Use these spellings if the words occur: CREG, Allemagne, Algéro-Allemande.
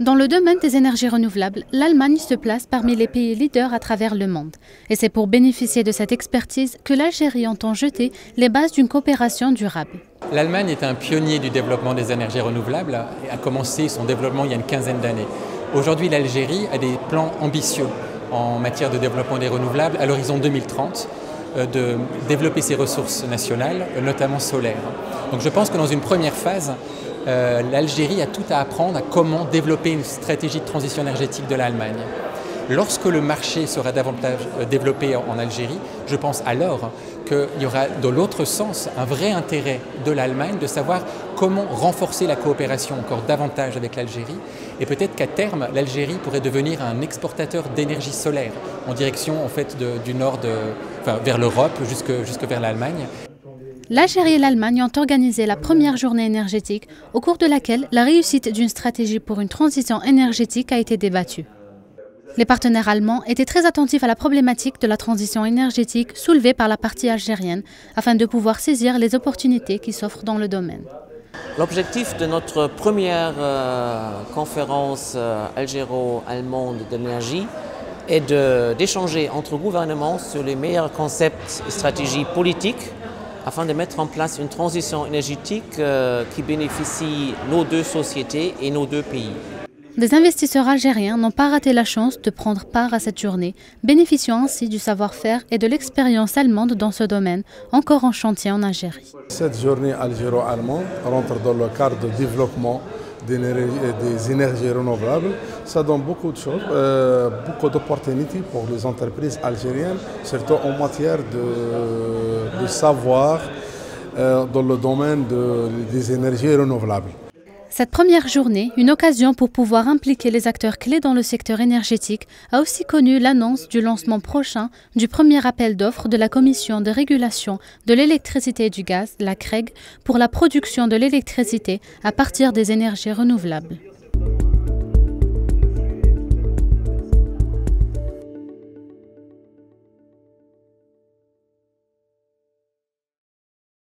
Dans le domaine des énergies renouvelables, l'Allemagne se place parmi les pays leaders à travers le monde. Et c'est pour bénéficier de cette expertise que l'Algérie entend jeter les bases d'une coopération durable. L'Allemagne est un pionnier du développement des énergies renouvelables et a commencé son développement il y a une quinzaine d'années. Aujourd'hui, l'Algérie a des plans ambitieux en matière de développement des renouvelables à l'horizon 2030, de développer ses ressources nationales, notamment solaires. Donc je pense que dans une première phase, l'Algérie a tout à apprendre à comment développer une stratégie de transition énergétique de l'Allemagne. Lorsque le marché sera davantage développé en Algérie, je pense alors qu'il y aura de l'autre sens un vrai intérêt de l'Allemagne de savoir comment renforcer la coopération encore davantage avec l'Algérie. Et peut-être qu'à terme, l'Algérie pourrait devenir un exportateur d'énergie solaire en direction en fait, du nord, vers l'Europe, jusque vers l'Allemagne. L'Algérie et l'Allemagne ont organisé la première journée énergétique au cours de laquelle la réussite d'une stratégie pour une transition énergétique a été débattue. Les partenaires allemands étaient très attentifs à la problématique de la transition énergétique soulevée par la partie algérienne afin de pouvoir saisir les opportunités qui s'offrent dans le domaine. L'objectif de notre première conférence algéro-allemande d'énergie est d'échanger entre gouvernements sur les meilleurs concepts et stratégies politiques afin de mettre en place une transition énergétique qui bénéficie nos deux sociétés et nos deux pays. Des investisseurs algériens n'ont pas raté la chance de prendre part à cette journée, bénéficiant ainsi du savoir-faire et de l'expérience allemande dans ce domaine, encore en chantier en Algérie. Cette journée algéro-allemande rentre dans le cadre du développement des énergies renouvelables. Ça donne beaucoup de choses, beaucoup d'opportunités pour les entreprises algériennes, surtout en matière de savoir dans le domaine des énergies renouvelables. Cette première journée, une occasion pour pouvoir impliquer les acteurs clés dans le secteur énergétique, a aussi connu l'annonce du lancement prochain du premier appel d'offres de la Commission de régulation de l'électricité et du gaz, la CREG, pour la production de l'électricité à partir des énergies renouvelables.